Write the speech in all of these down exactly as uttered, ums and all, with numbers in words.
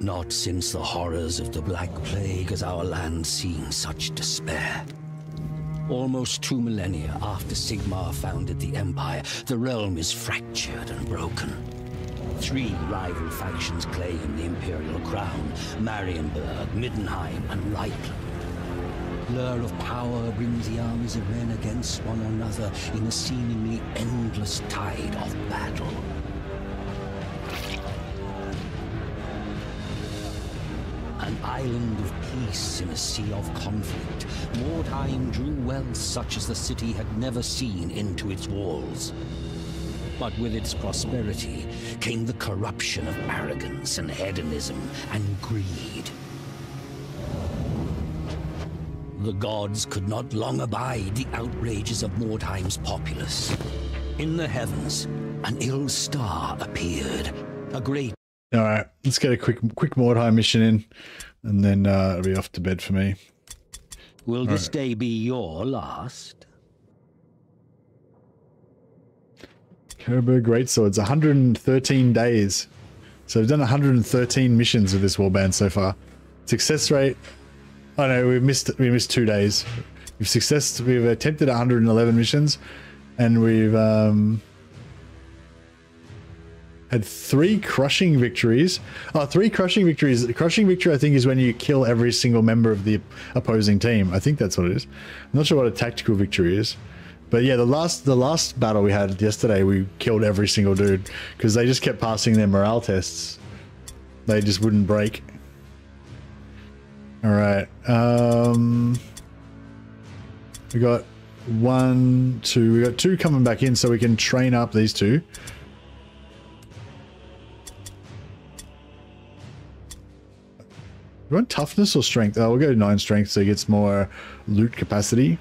Not since the horrors of the Black Plague has our land seen such despair. Almost two millennia after Sigmar founded the Empire, the realm is fractured and broken. Three rival factions claim the Imperial Crown: Marienburg, Middenheim, and Leitland. Lure of power brings the armies of men against one another in a seemingly endless tide of battle. An island of peace in a sea of conflict, Mordheim drew wealth such as the city had never seen into its walls. But with its prosperity came the corruption of arrogance and hedonism and greed. The gods could not long abide the outrages of Mordheim's populace. In the heavens, an ill star appeared. A great... All right, let's get a quick quick Mordheim mission in, and then uh, it'll be off to bed for me. Will All this right. day be your last? Carroburg Greatswords, one hundred thirteen days. So we've done one hundred thirteen missions with this warband so far. Success rate, oh no, we've missed, we missed two days. We've success, we've attempted one hundred eleven missions, and we've um, had three crushing victories. Oh, three crushing victories. The crushing victory, I think, is when you kill every single member of the opposing team. I think that's what it is. I'm not sure what a tactical victory is. But yeah, the last the last battle we had yesterday, we killed every single dude because they just kept passing their morale tests. They just wouldn't break. All right, um, we got one, two, we got two coming back in, so we can train up these two. You want toughness or strength? Oh, we'll go nine strength, so he gets more loot capacity.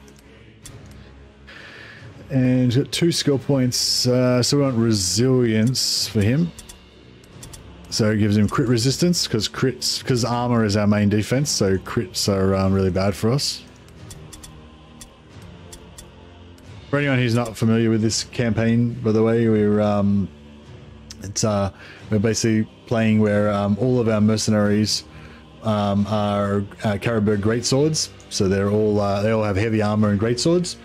And he's got two skill points, uh, so we want resilience for him. So it gives him crit resistance, because crits, because armor is our main defense, so crits are um, really bad for us. For anyone who's not familiar with this campaign, by the way, we're um, it's uh, we're basically playing where um, all of our mercenaries um, are uh, Carroburg Greatswords, so they're all uh, they all have heavy armor and greatswords.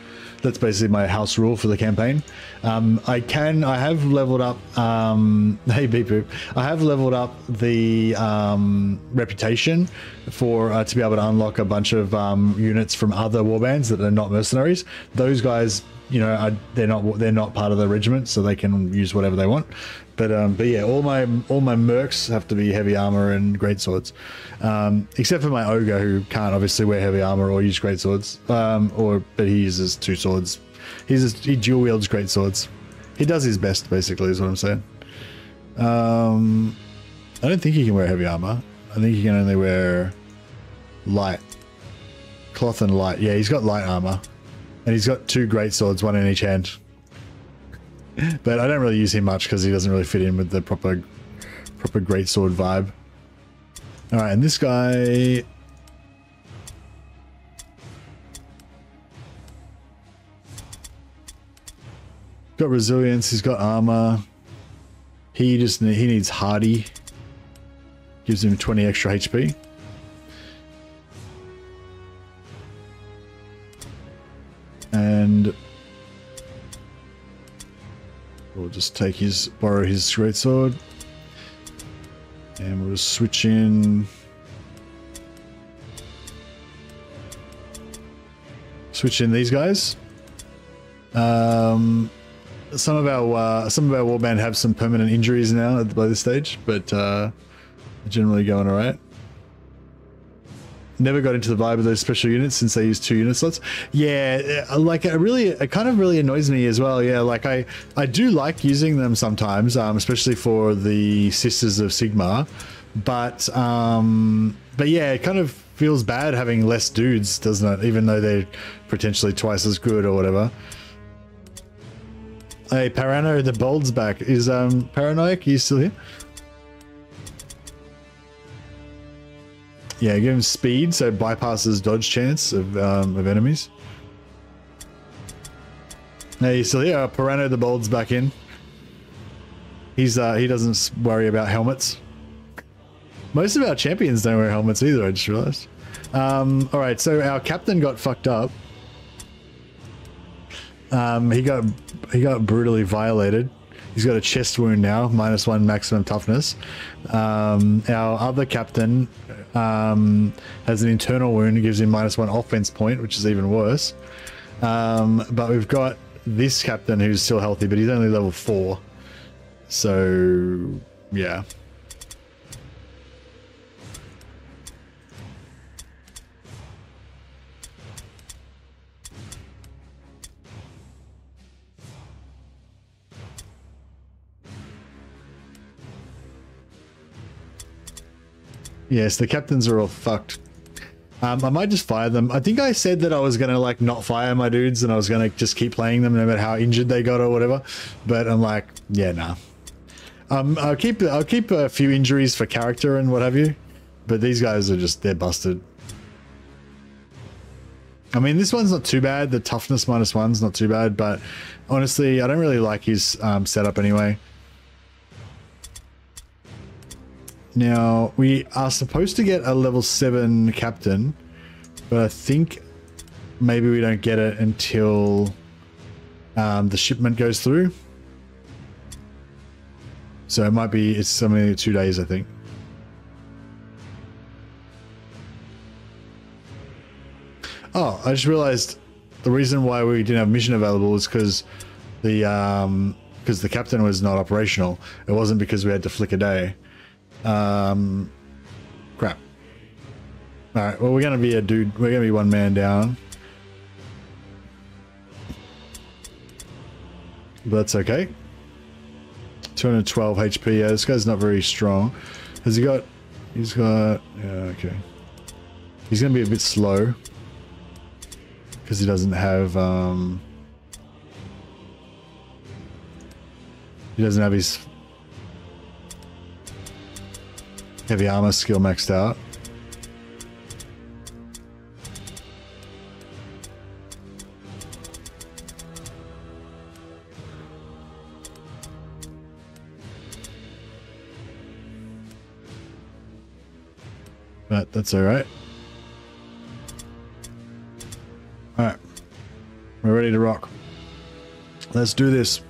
That's basically my house rule for the campaign. Um, I can, I have leveled up, um, hey beep boop, I have leveled up the um, reputation for, uh, to be able to unlock a bunch of um, units from other warbands that are not mercenaries. Those guys, you know, are, they're not, they're not part of the regiment, so they can use whatever they want. But, um, but yeah, all my, all my mercs have to be heavy armor and great swords, um, except for my ogre, who can't obviously wear heavy armor or use great swords, um, or, but he uses two swords. He uses, he dual wields great swords. He does his best, basically, is what I'm saying. Um, I don't think he can wear heavy armor. I think he can only wear light, cloth and light. Yeah, he's got light armor, and he's got two great swords, one in each hand. But I don't really use him much because he doesn't really fit in with the proper, proper greatsword vibe. All right, and this guy, got resilience. He's got armor. He just he needs hardy. Gives him twenty extra H P. And we'll just take his, borrow his great sword, and we'll just switch in, switch in these guys. Um, some of our uh, some of our warband have some permanent injuries now by this stage, but uh, generally going all right. Never got into the vibe of those special units since they use two unit slots. Yeah, like it really, it kind of really annoys me as well. Yeah, like I, I do like using them sometimes, um, especially for the Sisters of Sigma, but, um, but yeah, it kind of feels bad having less dudes, doesn't it? Even though they're potentially twice as good or whatever. Hey, Parano the Bold's back. Is um, Paranoic, are you still here? Yeah, give him speed, so bypasses dodge chance of, um, of enemies. Now you still here? Pirano the Bold's back in. He's uh, he doesn't worry about helmets. Most of our champions don't wear helmets either, I just realized. Um, Alright, so our captain got fucked up. Um, he got he got brutally violated. He's got a chest wound now, minus one maximum toughness. Um, our other captain um, has an internal wound that gives him minus one offense point, which is even worse. Um, but we've got this captain who's still healthy, but he's only level four. So, yeah. Yes, the captains are all fucked. Um, I might just fire them. I think I said that I was going to, like, not fire my dudes and I was going to just keep playing them no matter how injured they got or whatever. But I'm like, yeah, nah. Um, I'll keep I'll keep a few injuries for character and what have you. But these guys are just, they're busted. I mean, this one's not too bad. The toughness minus one's not too bad. But honestly, I don't really like his um, setup anyway. Now, we are supposed to get a level seven captain, but I think maybe we don't get it until um, the shipment goes through. So it might be, it's only two days, I think. Oh, I just realized the reason why we didn't have mission available is because the, um, because the captain was not operational. It wasn't because we had to flick a day. Um, crap. All right. Well, we're gonna be a dude. We're gonna be one man down. But that's okay. two hundred twelve H P. Yeah, this guy's not very strong. Has he got? He's got. Yeah. Okay. He's gonna be a bit slow because he doesn't have. Um, he doesn't have his. Heavy armor skill maxed out. But that's alright. Alright. We're ready to rock. Let's do this.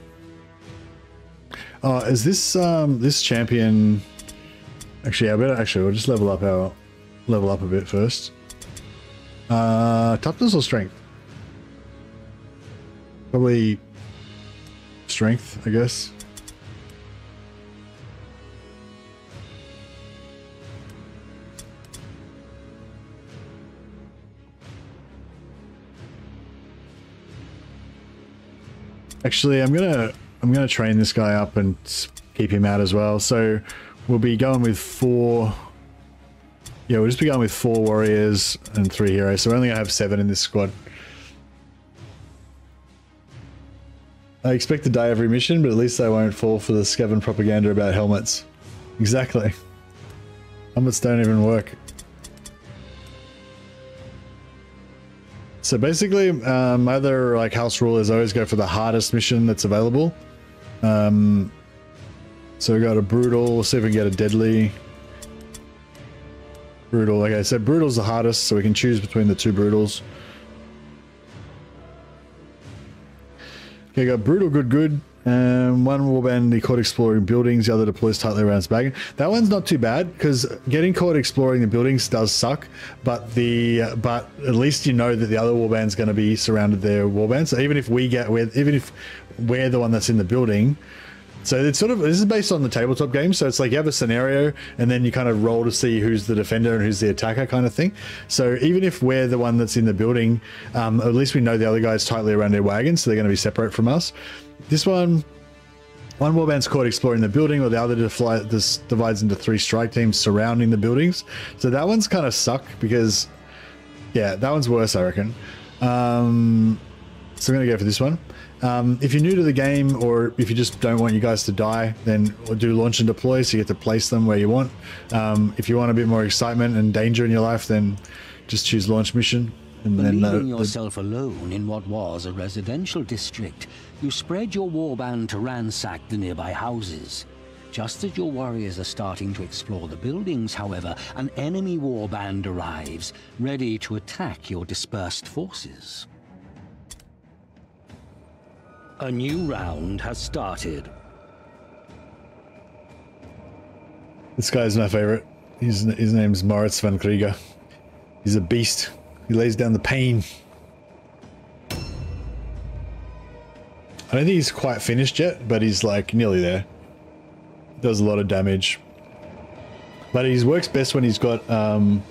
Oh, is this um this champion? Actually, I better actually we'll just level up our level up a bit first. Uh, toughness or strength? Probably strength, I guess. Actually, I'm gonna I'm gonna train this guy up and keep him out as well. So. We'll be going with four. Yeah, we'll just be going with four warriors and three heroes. So we're only going to have seven in this squad. I expect a die every mission, but at least I won't fall for the Skaven propaganda about helmets. Exactly. Helmets don't even work. So basically, um, my other like house rule is always go for the hardest mission that's available. Um... So we got a brutal, we'll see if we can get a deadly. Brutal, okay, so brutal's the hardest, so we can choose between the two brutals. Okay, we got brutal, good, good. Um, one warband, the caught exploring buildings, the other deploys tightly around its bargain. That one's not too bad, because getting caught exploring the buildings does suck, but the but at least you know that the other warband's going to be surrounded their warband. So even if we get, even if we're the one that's in the building, so it's sort of, this is based on the tabletop game, so it's like you have a scenario and then you kind of roll to see who's the defender and who's the attacker kind of thing. So even if we're the one that's in the building, um, at least we know the other guy's tightly around their wagon, so they're going to be separate from us. This one, one warband's caught exploring the building, or the other defly, this divides into three strike teams surrounding the buildings. So that one's kind of suck because, yeah, that one's worse, I reckon. Um, so I'm going to go for this one. Um, if you're new to the game, or if you just don't want you guys to die, then do launch and deploy, so you get to place them where you want. Um, if you want a bit more excitement and danger in your life, then just choose launch mission. And Believing then, uh, yourself uh, alone in what was a residential district, you spread your warband to ransack the nearby houses. Just as your warriors are starting to explore the buildings, however, an enemy warband arrives, ready to attack your dispersed forces. A new round has started. This guy's my favorite. His, his name's Moritz van Krieger. He's a beast. He lays down the pain. I don't think he's quite finished yet, but he's like nearly there. Does a lot of damage, but he works best when he's got um,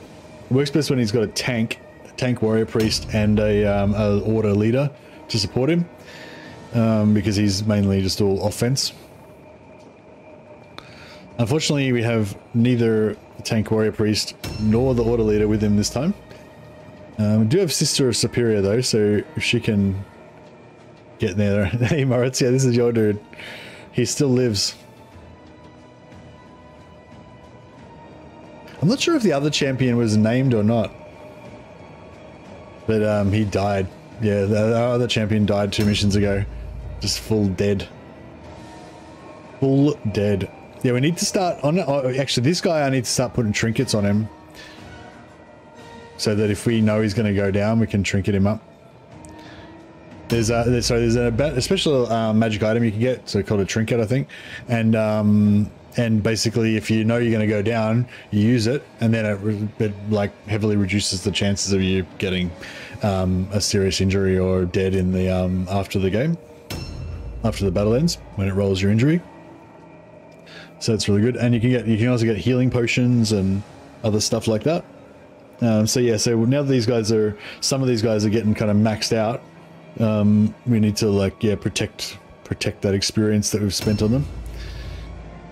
works best when he's got a tank, a tank warrior priest, and a, um, a order leader to support him, um, because he's mainly just all offense. Unfortunately, we have neither the tank warrior priest nor the order leader with him this time. Um, we do have Sister of Superior though, so if she can get there. Hey Moritz, yeah, this is your dude. He still lives. I'm not sure if the other champion was named or not, but um, he died. Yeah, the other champion died two missions ago. Just full dead. Full dead. Yeah, we need to start on... Oh, actually, this guy, I need to start putting trinkets on him, so that if we know he's going to go down, we can trinket him up. There's a... There's, sorry, there's a, a special uh, magic item you can get, so called a trinket, I think. And... Um, And basically, if you know you're going to go down, you use it, and then it, it like heavily reduces the chances of you getting um, a serious injury or dead in the um, after the game, after the battle ends, when it rolls your injury. So it's really good, and you can get you can also get healing potions and other stuff like that. Um, so yeah, so now that these guys are some of these guys are getting kind of maxed out, um, we need to like yeah protect protect that experience that we've spent on them.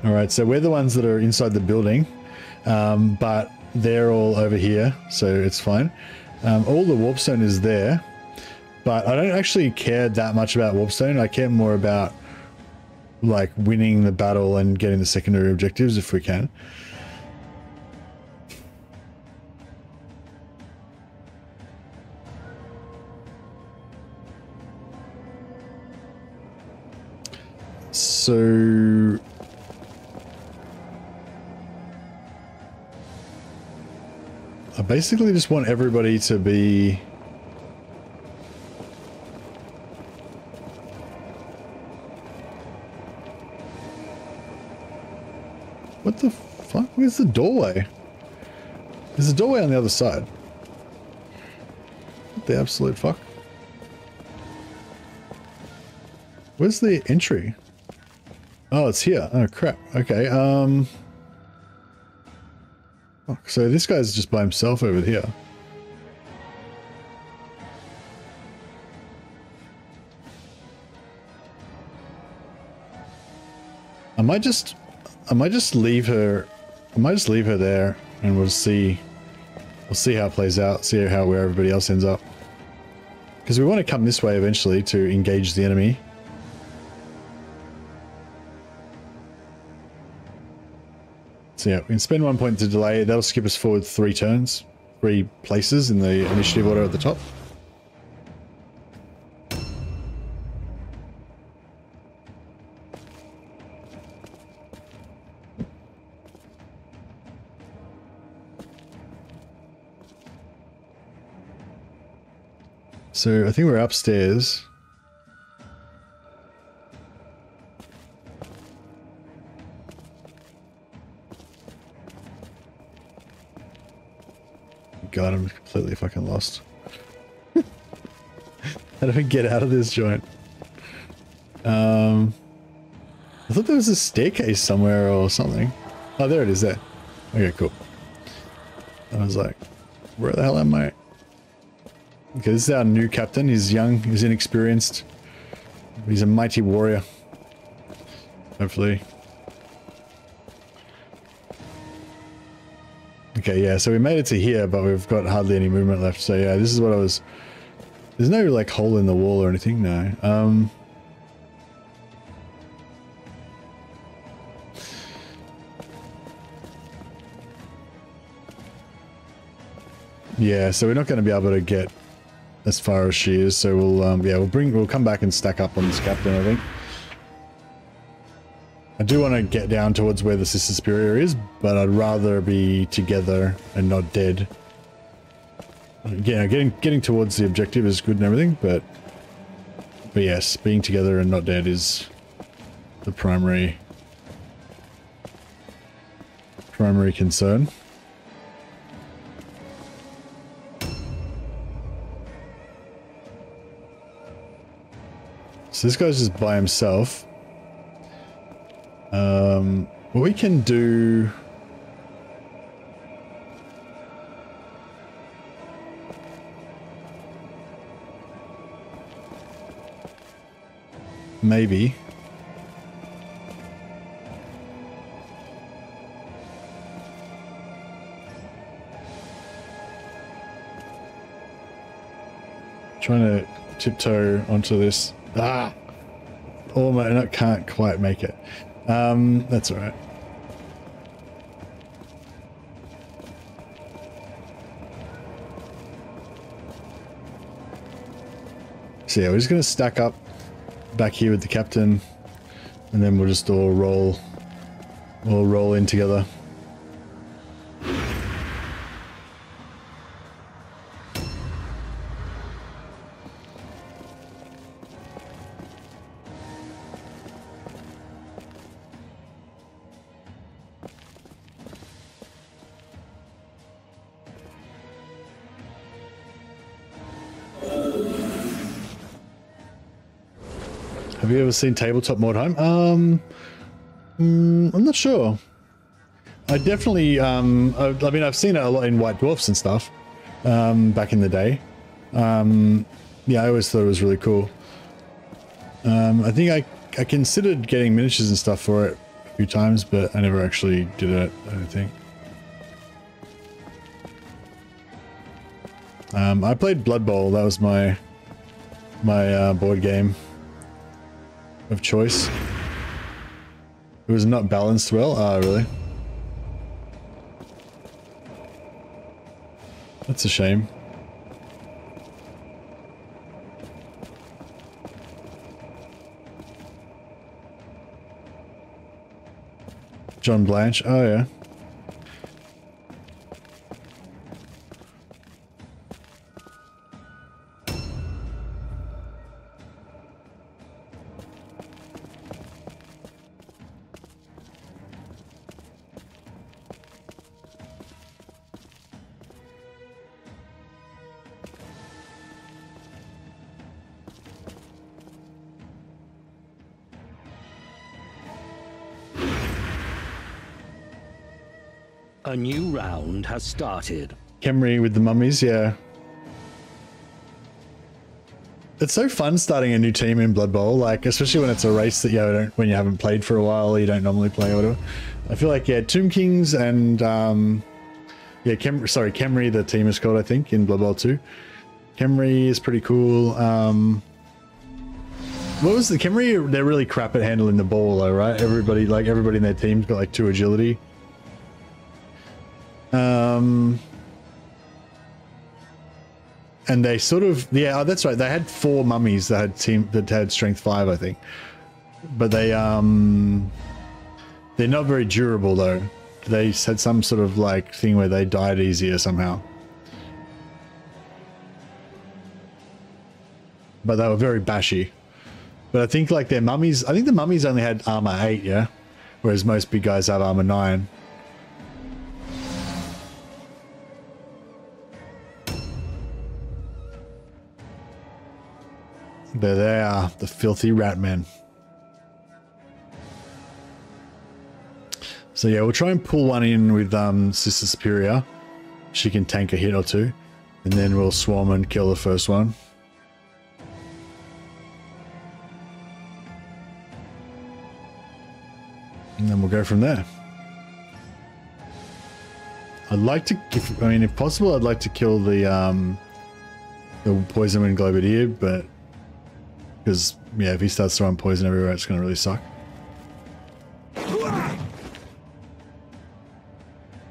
All right, so we're the ones that are inside the building, um, but they're all over here, so it's fine. Um, all the warpstone is there, but I don't actually care that much about warpstone. I care more about like winning the battle and getting the secondary objectives if we can. So. I basically just want everybody to be... What the fuck? Where's the doorway? There's a doorway on the other side. What the absolute fuck? Where's the entry? Oh, it's here. Oh, crap. Okay, um... so this guy's just by himself over here. I might just, I might just leave her, I might just leave her there, and we'll see, we'll see how it plays out, see how where everybody else ends up. Because we want to come this way eventually to engage the enemy. So yeah, we can spend one point to delay. That'll skip us forward three turns, three places in the initiative order at the top. So I think we're upstairs. God, I'm completely fucking lost. How do we get out of this joint? Um, I thought there was a staircase somewhere or something. Oh, there it is there. Okay, cool. I was like, where the hell am I? Okay, this is our new captain. He's young, he's inexperienced. He's a mighty warrior. Hopefully. Okay, yeah, so we made it to here, but we've got hardly any movement left, so yeah, this is what I was... There's no, like, hole in the wall or anything, no. Um... Yeah, so we're not going to be able to get as far as she is, so we'll, um, yeah, we'll bring... We'll come back and stack up on this captain, I think. I do want to get down towards where the Sister Superior is, but I'd rather be together and not dead. Yeah, getting getting towards the objective is good and everything, but but yes, being together and not dead is the primary primary concern. So this guy's just by himself. Um, what we can do... Maybe. Trying to tiptoe onto this. Ah! Almost, I can't quite make it. Um, that's alright. So yeah, we're just going to stack up back here with the captain, and then we'll just all roll, all roll in together. Have you ever seen Tabletop Mordheim? Um, mm, I'm not sure. I definitely, um, I, I mean, I've seen it a lot in White Dwarfs and stuff, um, back in the day. Um, yeah, I always thought it was really cool. Um, I think I, I considered getting miniatures and stuff for it a few times, but I never actually did it, I don't think. Um, I played Blood Bowl. That was my, my, uh, board game of choice. It was not balanced well. Ah, really? That's a shame. John Blanche. Oh, yeah. A new round has started. Khemri with the mummies, yeah. It's so fun starting a new team in Blood Bowl, like, especially when it's a race that you don't, when you haven't played for a while, you don't normally play or whatever. I feel like, yeah, Tomb Kings and, um, yeah, Khemri, sorry, Khemri, the team is called, I think, in Blood Bowl two. Khemri is pretty cool. Um, what was the Khemri? They're really crap at handling the ball, though, right? Everybody, like, everybody in their team's got, like, two agility. Um, and they sort of, yeah, oh, that's right. They had four mummies that had team that had strength five, I think, but they, um, they're not very durable though. They had some sort of like thing where they died easier somehow, but they were very bashy. But I think like their mummies, I think the mummies only had armor eight. Yeah. Whereas most big guys have armor nine. There they are, the filthy rat men. So yeah, we'll try and pull one in with um, Sister Superior. She can tank a hit or two, and then we'll swarm and kill the first one. And then we'll go from there. I'd like to, if, I mean, if possible, I'd like to kill the, um, the Poison Wind Globadier, but because, yeah, if he starts throwing poison everywhere, it's going to really suck.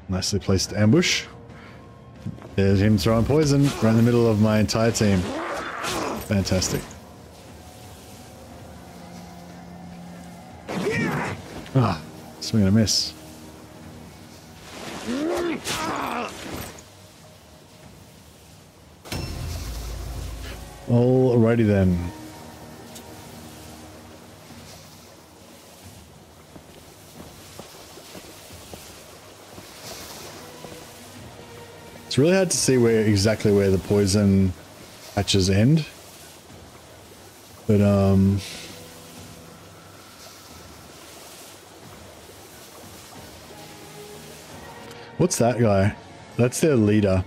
Nicely placed ambush. There's him throwing poison right in the middle of my entire team. Fantastic. Ah, Swing and a miss. Alrighty then. It's really hard to see where exactly where the poison patches end. But um what's that guy? That's their leader.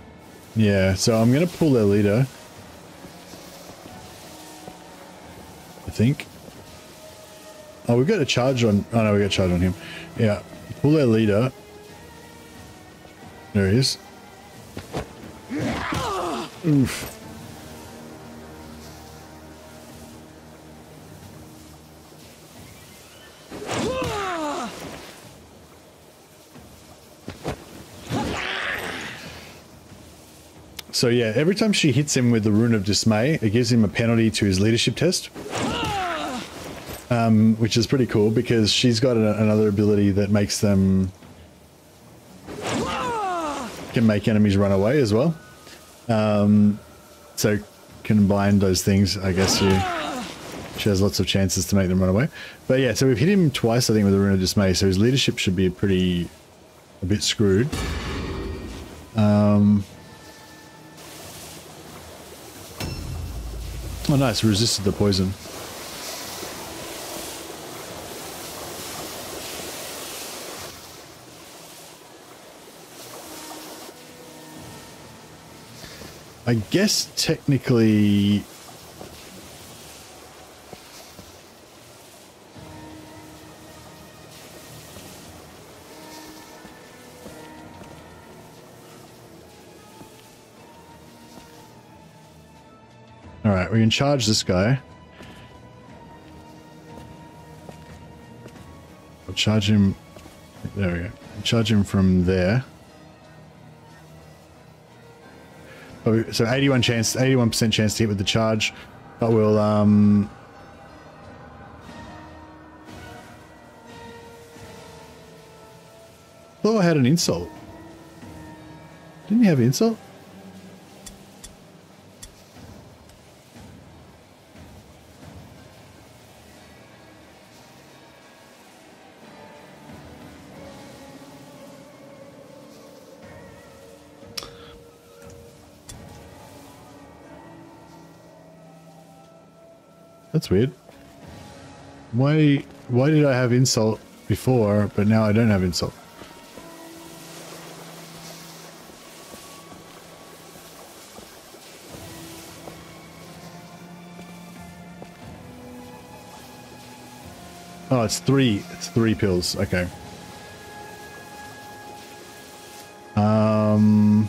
Yeah, so I'm gonna pull their leader. I think. Oh, we got a charge on. Oh no, we got a charge on him. Yeah, pull their leader. There he is. Oof. So yeah, every time she hits him with the Rune of Dismay, it gives him a penalty to his leadership test. Um, which is pretty cool because she's got a, another ability that makes them... can make enemies run away as well. Um, so combine those things, I guess you, she has lots of chances to make them run away. But yeah, so we've hit him twice, I think, with the Rune of Dismay, so his leadership should be pretty... a bit screwed. Um... Oh nice, resisted the poison. I guess technically... Alright, we can charge this guy. I'll charge him... There we go. I'll charge him from there. So eighty-one chance, eighty-one percent chance to hit with the charge, but we'll um. Oh, I had an insult. Didn't you have an insult? That's weird. Why why did I have insult before, but now I don't have insult? Oh, it's three it's three pills, okay. Um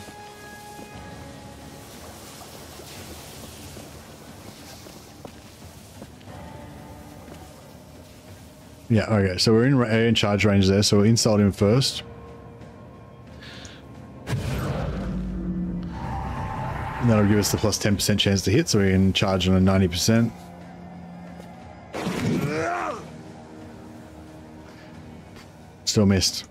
Yeah, okay, so we're in, in charge range there, so we'll insult him first. And that'll give us the plus ten percent chance to hit, so we can charge on a ninety percent. Still missed.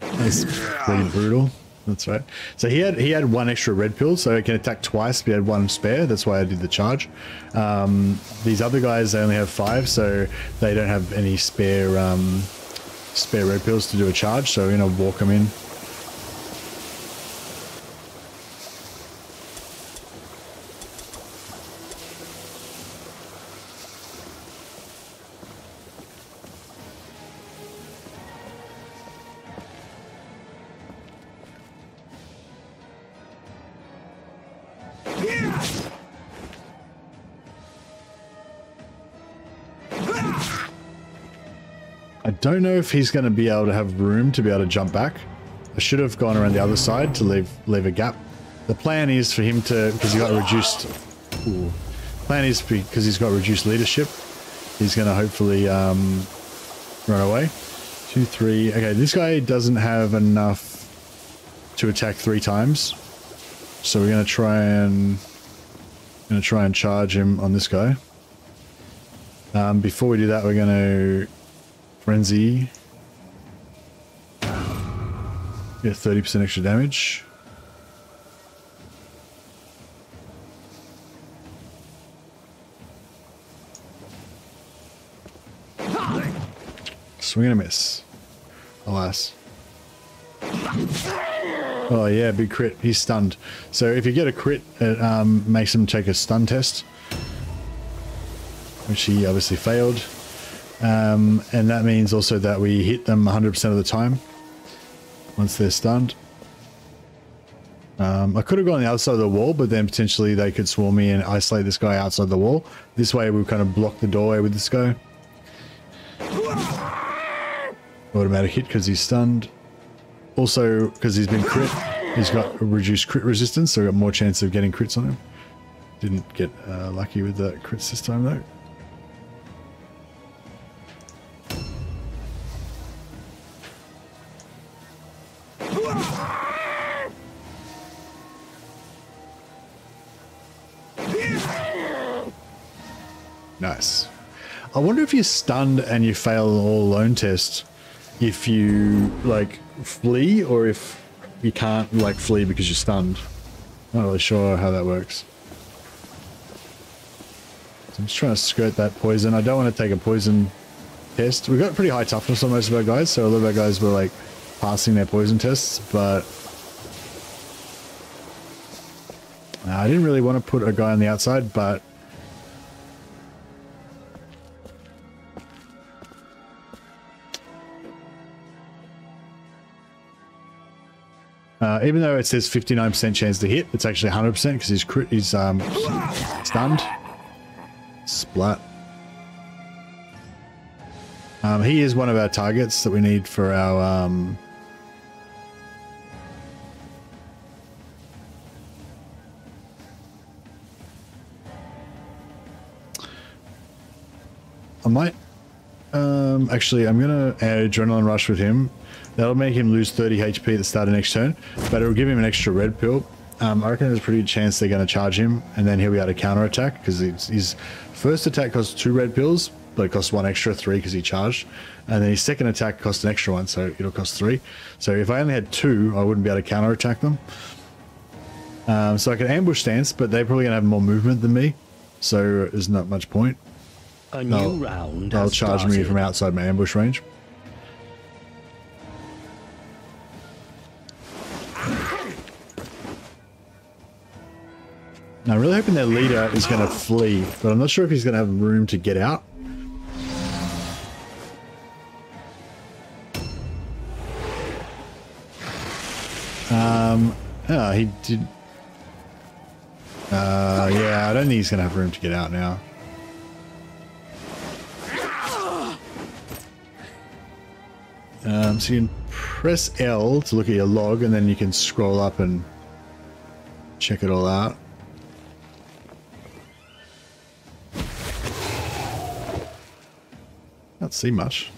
That's pretty brutal. That's right. So he had he had one extra red pill, so he can attack twice, but he had one spare. That's why I did the charge. Um, these other guys, they only have five, so they don't have any spare um, spare red pills to do a charge, so we're going to walk them in. Don't know if he's going to be able to have room to be able to jump back. I should have gone around the other side to leave leave a gap. The plan is for him to, because he got reduced. Ooh, plan is because he's got reduced leadership. He's going to hopefully um, run away. Two, three. Okay, this guy doesn't have enough to attack three times, so we're going to try and going to try and charge him on this guy. Um, before we do that, we're going to. Frenzy. Yeah, thirty percent extra damage. Swing and a miss. Alas. Oh yeah, big crit. He's stunned. So if you get a crit, it um, makes him take a stun test, which he obviously failed. Um, and that means also that we hit them one hundred percent of the time once they're stunned. Um, I could have gone the outside of the wall, but then potentially they could swarm me and isolate this guy outside the wall. This way we'll kind of block the doorway with this guy. Automatic hit because he's stunned. Also, because he's been crit, he's got a reduced crit resistance, so we've got more chance of getting crits on him. Didn't get uh, lucky with the crits this time though. Nice. I wonder if you're stunned and you fail an all alone test, if you like flee or if you can't like flee because you're stunned. Not really sure how that works. So I'm just trying to skirt that poison. I don't want to take a poison test. We've got pretty high toughness on most of our guys, so a lot of our guys were like passing their poison tests, but uh, I didn't really want to put a guy on the outside, but Uh, even though it says fifty-nine percent chance to hit, it's actually one hundred percent because he's crit, he's um, stunned. Splat. Um, he is one of our targets that we need for our... Um, I might... Um, actually, I'm going to add Adrenaline Rush with him. That'll make him lose thirty H P at the start of next turn, but it'll give him an extra red pill. Um, I reckon there's a pretty good chance they're going to charge him, and then he'll be able to counterattack, because his first attack costs two red pills, but it costs one extra, three, because he charged. And then his second attack costs an extra one, so it'll cost three. So if I only had two, I wouldn't be able to counterattack them. Um, so I can ambush stance, but they're probably going to have more movement than me, so there's not much point. A new they'll, round they'll charge started. me from outside my ambush range. Now, I'm really hoping their leader is going to flee, but I'm not sure if he's going to have room to get out. Um, oh, he did. Uh, yeah, I don't think he's going to have room to get out now. Um, so you can press L to look at your log, and then you can scroll up and check it all out. Can't see much.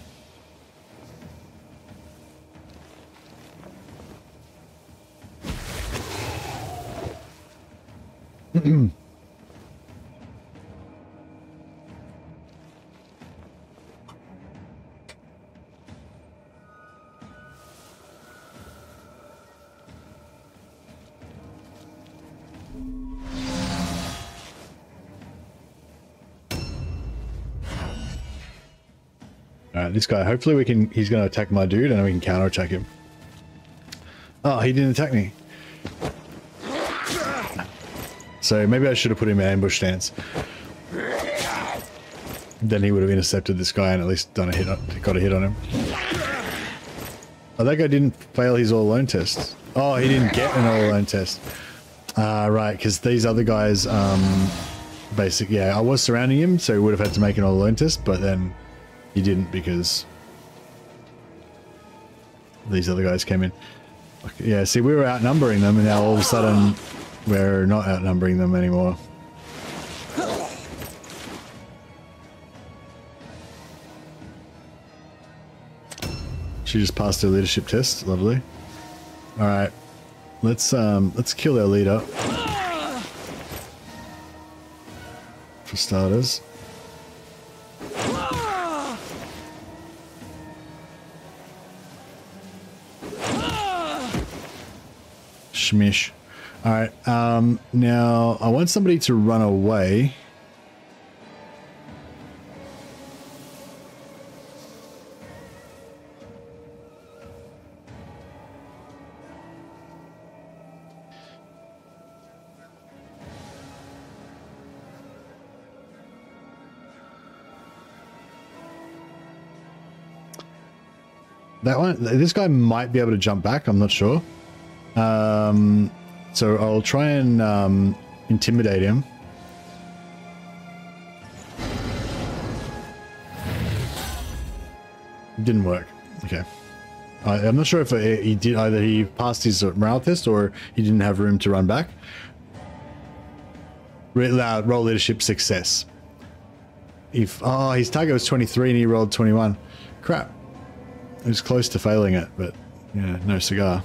This guy, hopefully we can, he's going to attack my dude and then we can counterattack him. Oh, he didn't attack me. So maybe I should have put him in ambush stance. Then he would have intercepted this guy and at least done a hit, on, got a hit on him. Oh, that guy didn't fail his all alone test. Oh, he didn't get an all alone test. Uh, right, because these other guys, um, basically, yeah, I was surrounding him, so he would have had to make an all alone test, but then... He didn't because these other guys came in. Yeah, see, we were outnumbering them, and now all of a sudden we're not outnumbering them anymore. She just passed her leadership test. Lovely. All right, let's um, let's kill our leader for starters. Shmish. All right. Um, now I want somebody to run away. That one, this guy might be able to jump back. I'm not sure. Um, so I'll try and um, intimidate him. Didn't work. Okay. I, I'm not sure if I, he did either. He passed his morale test, or he didn't have room to run back. Roll leadership success. If oh, his target was twenty-three and he rolled twenty-one. Crap. It was close to failing it, but yeah, no cigar.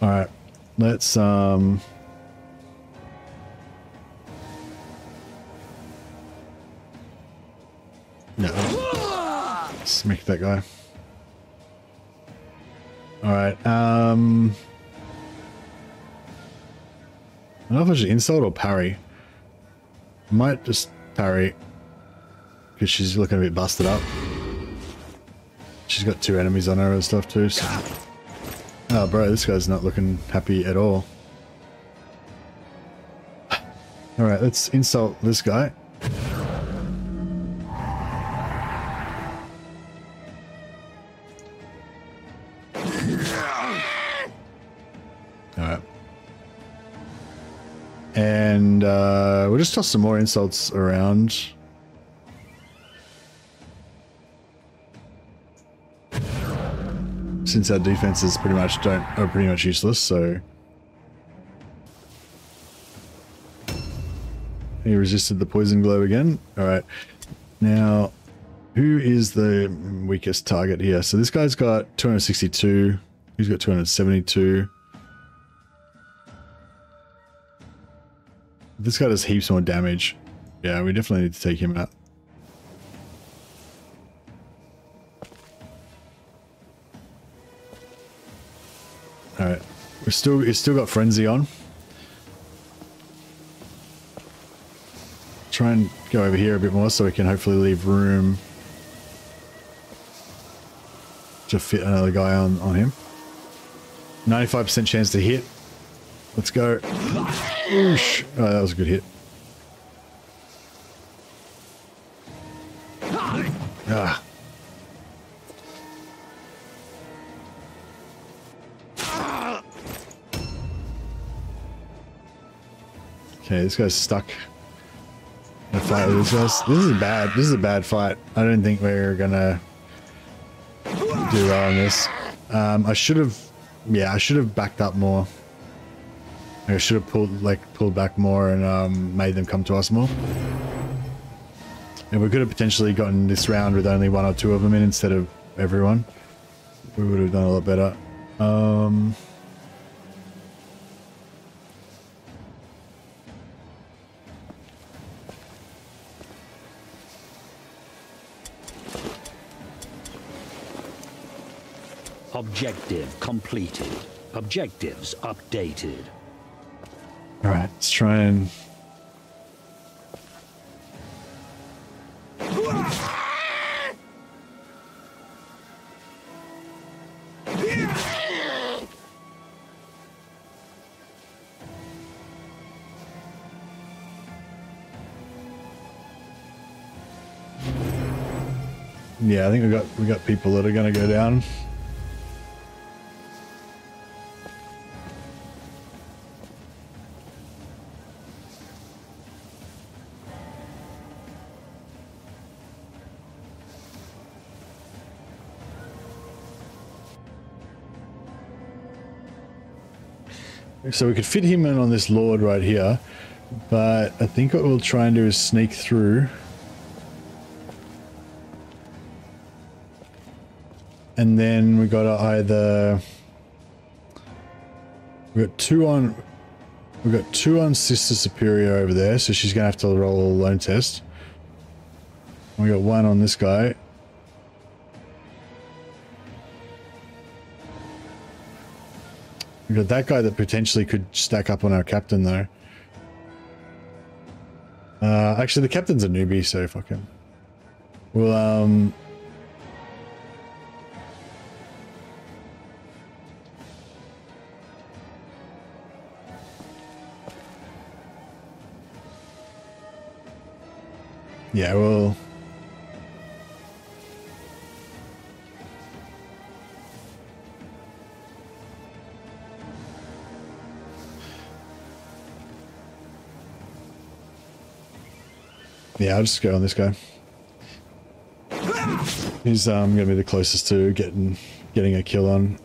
All right, let's um. No, smack that guy. All right, um. I don't know if I should insult or parry. I might just parry, because she's looking a bit busted up. She's got two enemies on her and stuff too. So. Oh bro, this guy's not looking happy at all. Alright, let's insult this guy. And uh, we'll just toss some more insults around. Since our defenses pretty much don't are pretty much useless, so he resisted the poison glow again. All right, now who is the weakest target here? So this guy's got two hundred sixty-two. He's got two hundred seventy-two. This guy does heaps more damage. Yeah, we definitely need to take him out. All right, we're still it's still got frenzy on. Try and go over here a bit more so we can hopefully leave room to fit another guy on on him. ninety-five percent chance to hit. Let's go. Oosh. Oh, that was a good hit. Ah. Okay, this guy's stuck. The fight with this guy's, this is bad. This is a bad fight. I don't think we're gonna do well on this. Um, I should have. Yeah, I should have backed up more. I should have pulled like pulled back more and um, made them come to us more. And we could have potentially gotten this round with only one or two of them in instead of everyone. We would have done a lot better. Um, Objective completed. Objectives updated. All right, let's try and yeah, I think we got we got people that are going to go down. So we could fit him in on this lord right here, but I think what we'll try and do is sneak through and then we gotta either we got two on We've got two on Sister Superior over there, so she's going to have to roll a lone test. We got one on this guy. We got that guy that potentially could stack up on our captain, though. Uh, actually, the captain's a newbie, so fuck him. We'll, um... Yeah, well... Yeah, I'll just go on this guy. He's um, going to be the closest to getting getting a kill on.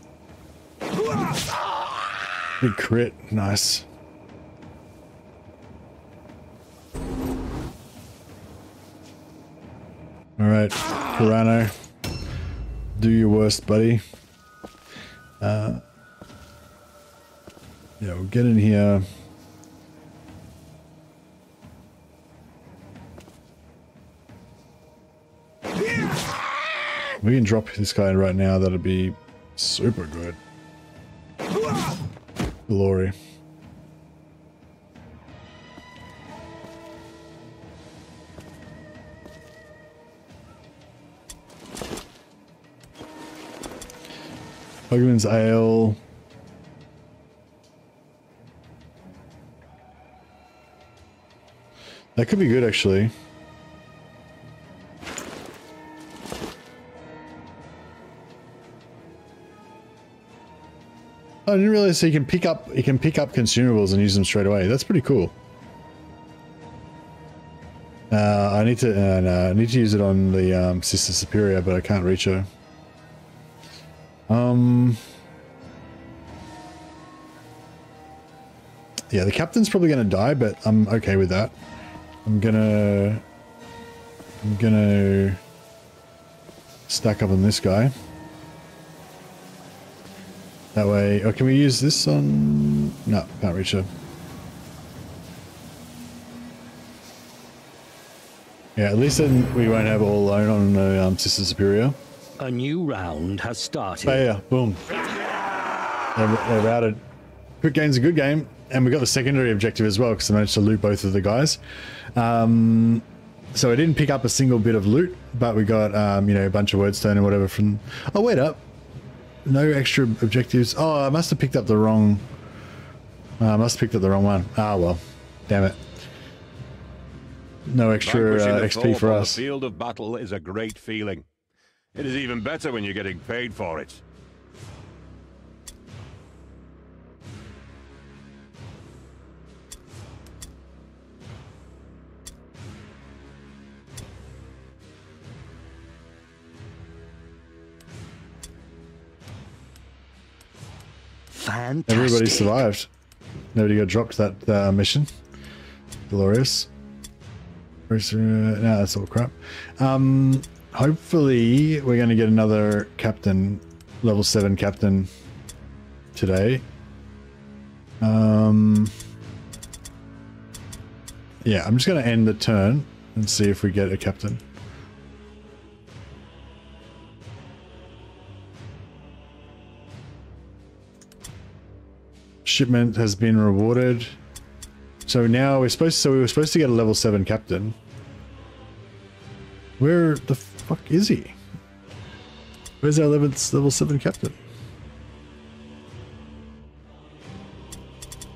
Big crit. Nice. Alright, Pirano. Do your worst, buddy. Uh, yeah, we'll get in here. We can drop this guy right now, that'll be super good. Glory. Pugman's Ale. That could be good, actually. I didn't realize so you can pick up you can pick up consumables and use them straight away. That's pretty cool. Uh, I need to uh, no, I need to use it on the um, Sister Superior, but I can't reach her. Um. Yeah, the captain's probably gonna die, but I'm okay with that. I'm gonna I'm gonna stack up on this guy. That way, or can we use this on? No, can't reach her. Yeah, at least then we won't have all alone on the um, Sister Superior. A new round has started. Oh, yeah, boom. They're, they're routed. Quick game's a good game, and we got the secondary objective as well because I managed to loot both of the guys. Um, so I didn't pick up a single bit of loot, but we got um, you know, a bunch of wordstone and whatever from. Oh, wait up. No extra objectives. Oh, I must have picked up the wrong... Uh, I must have picked up the wrong one. Ah, well. Damn it. No extra uh, X P for us. The field of battle is a great feeling. It is even better when you're getting paid for it. Fantastic. Everybody survived. Nobody got dropped that uh, mission. Glorious. No, that's all crap. Um, hopefully, we're going to get another captain, level seven captain today. Um, yeah, I'm just going to end the turn and see if we get a captain. Shipment has been rewarded. So now we're supposed to, so we were supposed to get a level seven captain. Where the fuck is he? Where's our eleventh level seven captain?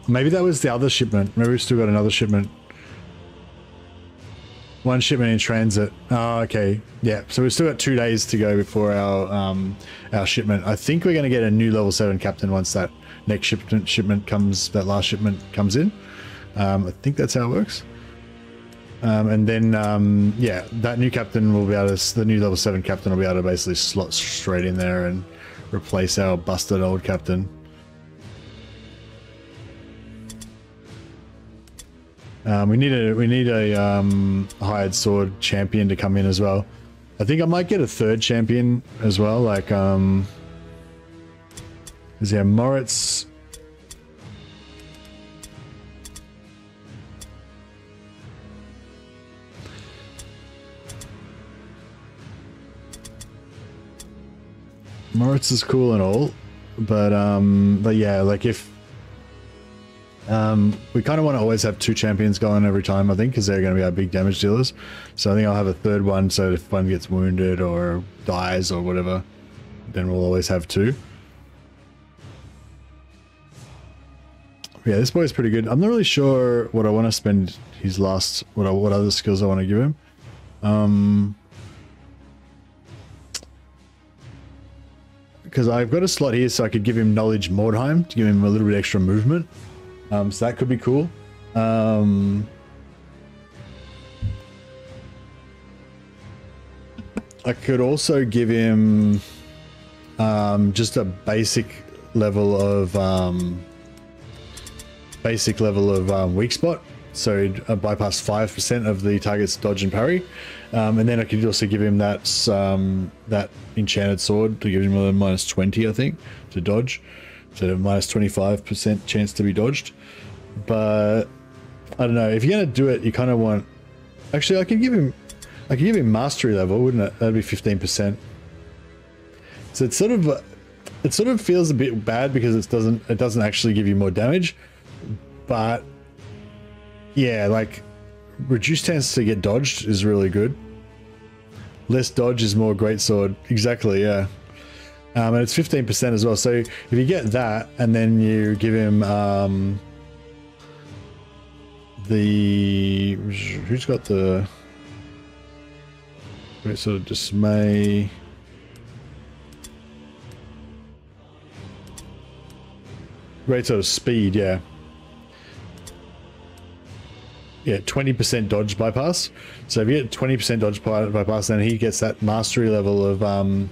Maybe that was the other shipment. Maybe we've still got another shipment. One shipment in transit. Oh, okay. Yeah, so we've still got two days to go before our um, our shipment. I think we're going to get a new level seven captain once that next shipment shipment comes, that last shipment comes in. Um, I think that's how it works. Um, and then, um, yeah, that new captain will be able to, the new level seven captain will be able to basically slot straight in there and replace our busted old captain. Um, we need a we need a um, hired sword champion to come in as well. I think I might get a third champion as well. Like, um, is there Moritz Moritz is cool and all, but um, but yeah, like if um, we kind of want to always have two champions going every time, I think, because they're going to be our big damage dealers. So I think I'll have a third one, so if one gets wounded or dies or whatever, then we'll always have two. Yeah, this boy's pretty good. I'm not really sure what I want to spend his last, what I, what other skills I want to give him. Um, because I've got a slot here, so I could give him Knowledge Mordheim to give him a little bit extra movement. Um, so that could be cool. Um, I could also give him um, just a basic level of... Um, basic level of um, weak spot, so I bypass five percent of the target's dodge and parry, um, and then I could also give him that um, that enchanted sword to give him a minus twenty, I think, to dodge, so a minus twenty-five percent chance to be dodged. But I don't know if you're gonna do it, you kind of want. Actually, I could give him, I could give him mastery level, wouldn't it? That'd be fifteen percent. So it's sort of, it sort of feels a bit bad because it doesn't, it doesn't actually give you more damage. But yeah, like reduced chance to get dodged is really good. Less dodge is more greatsword. Exactly, yeah. Um, and it's fifteen percent as well. So if you get that and then you give him um, the... Who's got the... Greatsword of Dismay... Greatsword of Speed, yeah. Yeah, twenty percent dodge bypass. So if you get twenty percent dodge bypass, then he gets that mastery level of um,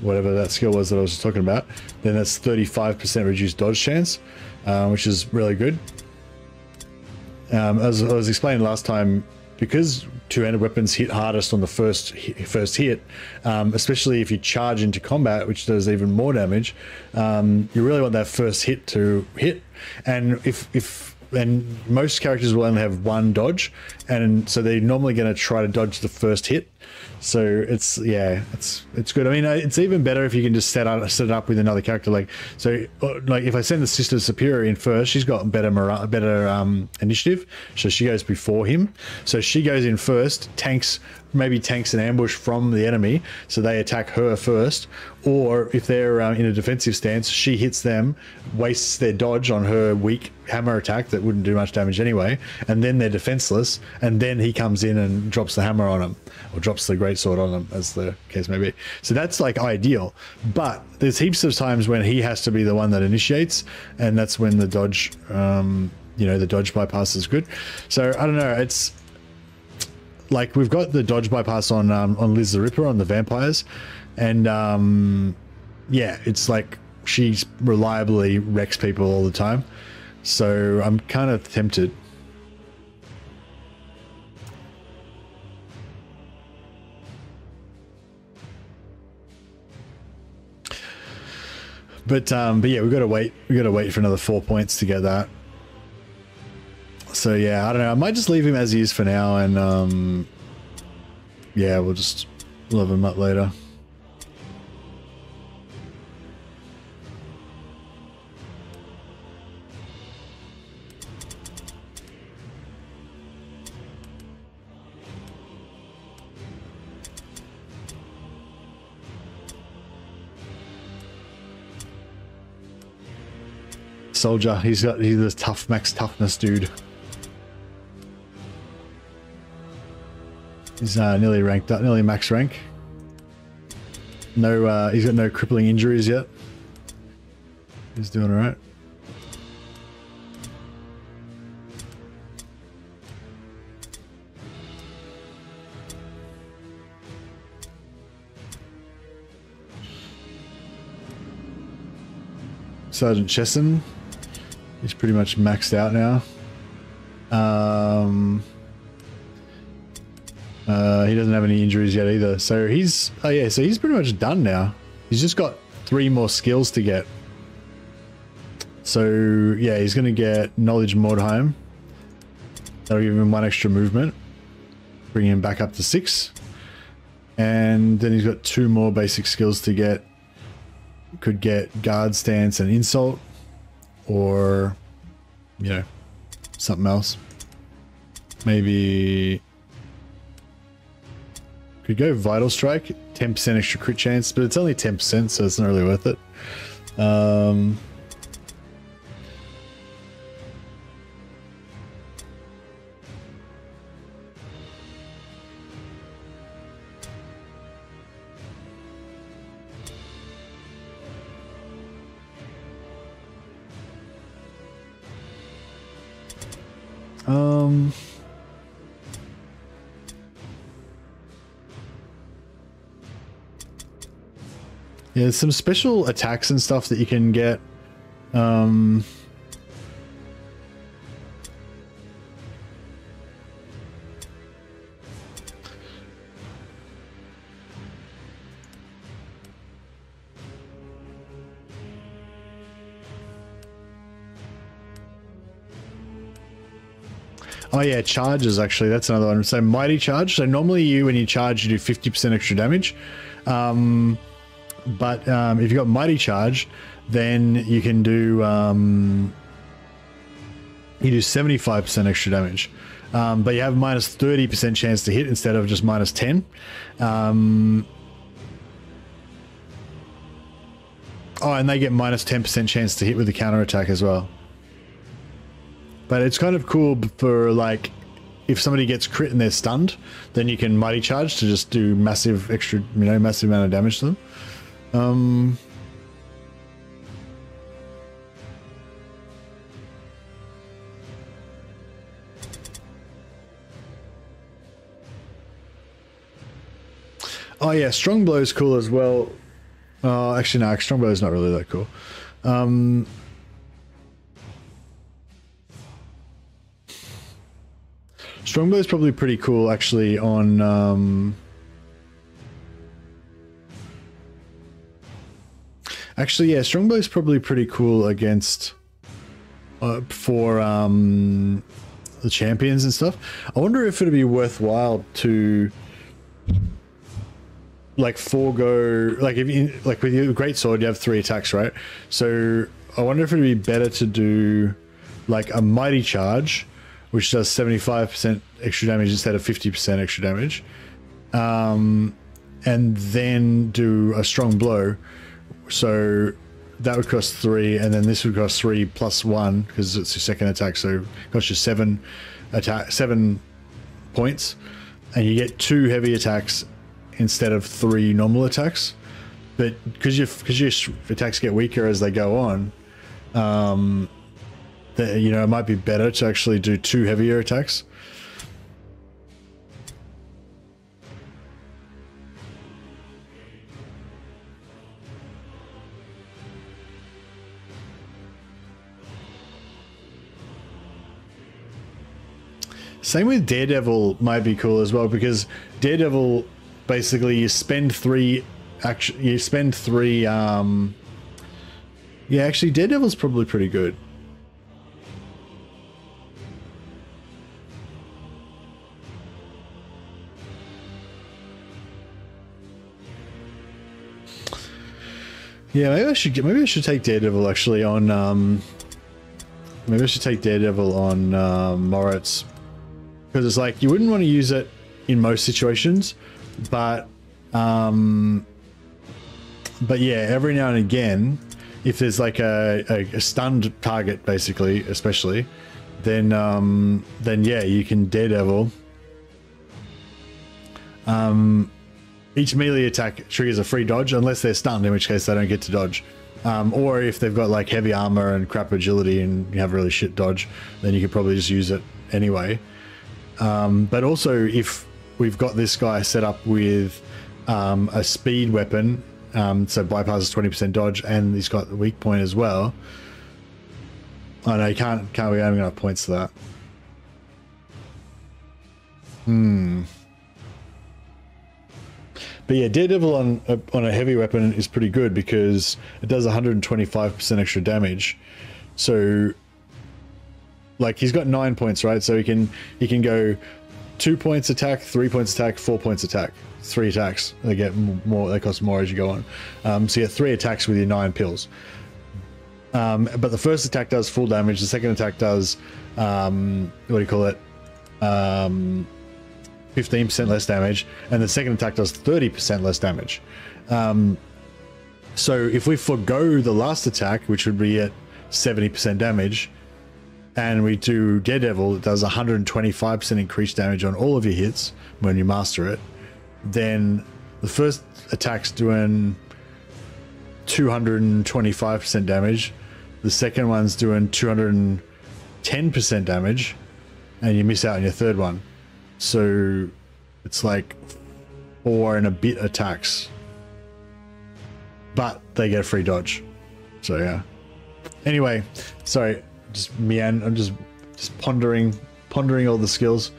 whatever that skill was that I was just talking about. Then that's thirty-five percent reduced dodge chance, uh, which is really good. Um, as I was explaining last time, because two-handed weapons hit hardest on the first first hit, um, especially if you charge into combat, which does even more damage, um, you really want that first hit to hit. And if if and most characters will only have one dodge, and so they're normally going to try to dodge the first hit. So it's yeah, it's it's good. I mean, it's even better if you can just set up set it up with another character. Like so, like if I send the Sister Superior in first, she's got better morale, better um, initiative, so she goes before him. So she goes in first, tanks maybe tanks an ambush from the enemy, so they attack her first. Or if they're um, in a defensive stance, she hits them, wastes their dodge on her weak hammer attack that wouldn't do much damage anyway, and then they're defenseless, and then he comes in and drops the hammer on them, or drops the greatsword on them, as the case may be. So that's like ideal, but there's heaps of times when he has to be the one that initiates, and that's when the dodge, um, you know, the dodge bypass is good. So I don't know, it's like we've got the dodge bypass on um, on Liz the Ripper, on the vampires, and um, yeah, it's like she's reliably wrecks people all the time. So I'm kind of tempted. But um, but yeah, we've got to wait. We've got to wait for another four points to get that. So yeah, I don't know. I might just leave him as he is for now, and um, yeah, we'll just level him up later. Soldier, he's got he's this tough max toughness dude. He's uh, nearly ranked up, nearly max rank. No, uh, he's got no crippling injuries yet. He's doing all right. Sergeant Chesson. He's pretty much maxed out now. Um, uh, he doesn't have any injuries yet either. So he's, oh yeah, so he's pretty much done now. He's just got three more skills to get. So yeah, he's going to get Knowledge Mordheim. That'll give him one extra movement, bring him back up to six. And then he's got two more basic skills to get. could get guard stance and insult, or, you know, something else. Maybe could go vital strike, ten percent extra crit chance, but it's only ten percent, so it's not really worth it. Um, um yeah, there's some special attacks and stuff that you can get. Um, oh yeah, charges, actually, that's another one. So mighty charge. So normally you, when you charge, you do fifty percent extra damage. Um, But um, if you've got Mighty Charge, then you can do um, you do seventy-five percent extra damage. Um, but you have minus thirty percent chance to hit instead of just minus ten. Um, oh, and they get minus ten percent chance to hit with the counterattack as well. But it's kind of cool for, like, if somebody gets crit and they're stunned, then you can Mighty Charge to just do massive extra, you know, massive amount of damage to them. Um, oh yeah, Strong Blow is cool as well. Uh, actually, no, Strong Blow is not really that cool. Um, Strong Blow is probably pretty cool, actually, on... Um, Actually, yeah, Strongbow is probably pretty cool against uh, for um, the champions and stuff. I wonder if it'd be worthwhile to like forego, like if you, like with your great sword, you have three attacks, right? So I wonder if it'd be better to do like a mighty charge, which does seventy-five percent extra damage instead of fifty percent extra damage, um, and then do a strong blow. So that would cost three, and then this would cost three plus one because it's your second attack, so it costs you seven attack seven points, and you get two heavy attacks instead of three normal attacks. But because your because your attacks get weaker as they go on, um, that, you know, it might be better to actually do two heavier attacks. Same with Daredevil might be cool as well, because Daredevil, basically you spend three action, you spend three, um, yeah, actually Daredevil's probably pretty good. Yeah, maybe I should get, maybe I should take Daredevil actually on, um, maybe I should take Daredevil on, uh, Moritz. Because it's like, you wouldn't want to use it in most situations, but um, but yeah, every now and again, if there's like a, a, a stunned target, basically, especially, then um, then yeah, you can Daredevil. Um, each melee attack triggers a free dodge, unless they're stunned, in which case they don't get to dodge. Um, or if they've got like heavy armor and crap agility and you have really shit dodge, then you could probably just use it anyway. Um, but also, if we've got this guy set up with um, a speed weapon, um, so bypasses twenty percent dodge, and he's got the weak point as well. Oh no, you can't, can't, we don't even have points to that. Hmm. But yeah, Daredevil on a, on a heavy weapon is pretty good because it does one hundred twenty-five percent extra damage. So... like he's got nine points, right? So he can he can go two points attack, three points attack, four points attack, three attacks. They get more, they cost more as you go on. Um, so you get three attacks with your nine pills. Um, but the first attack does full damage. The second attack does, um, what do you call it? Um, fifteen percent less damage. And the second attack does thirty percent less damage. Um, so if we forgo the last attack, which would be at seventy percent damage, and we do Daredevil, it does one hundred twenty-five percent increased damage on all of your hits when you master it, then the first attack's doing two hundred twenty-five percent damage, the second one's doing two hundred ten percent damage, and you miss out on your third one. So it's like four and a bit attacks, but they get a free dodge. So yeah. Anyway, sorry, just meander. I'm just just pondering, pondering all the skills.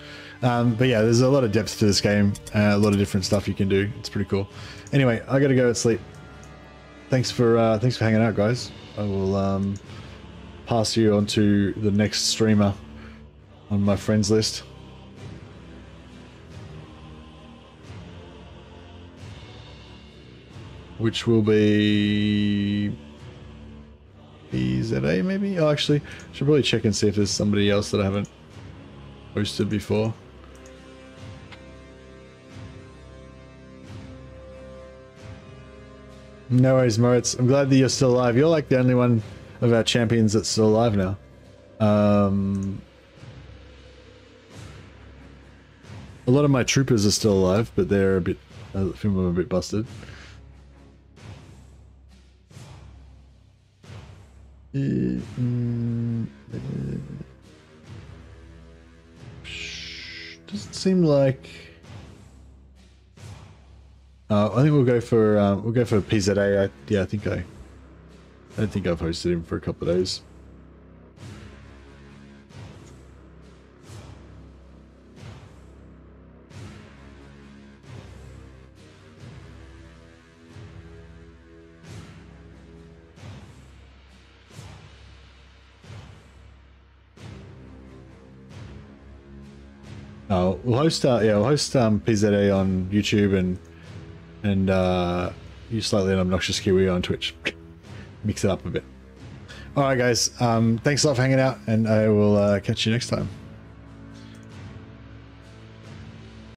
Um, but yeah, there's a lot of depth to this game, uh, a lot of different stuff you can do. It's pretty cool. Anyway, I gotta go and sleep. Thanks for uh, thanks for hanging out, guys. I will um, pass you on to the next streamer on my friends list. Which will be P Z A maybe? Oh, actually, should probably check and see if there's somebody else that I haven't posted before. No worries, Moritz. I'm glad that you're still alive. You're like the only one of our champions that's still alive now. Um, a lot of my troopers are still alive, but they're a bit, a few of them are a bit busted. Uh, mm, uh, doesn't seem like. Uh, I think we'll go for uh, we'll go for P Z A. I, yeah, I think I. I don't think I've hosted him for a couple of days. Uh, we'll host, uh, yeah, we'll host um, P Z A on YouTube and and uh, you slightly an obnoxious Kiwi on Twitch. Mix it up a bit. All right, guys. Um, thanks a lot for hanging out, and I will uh, catch you next time.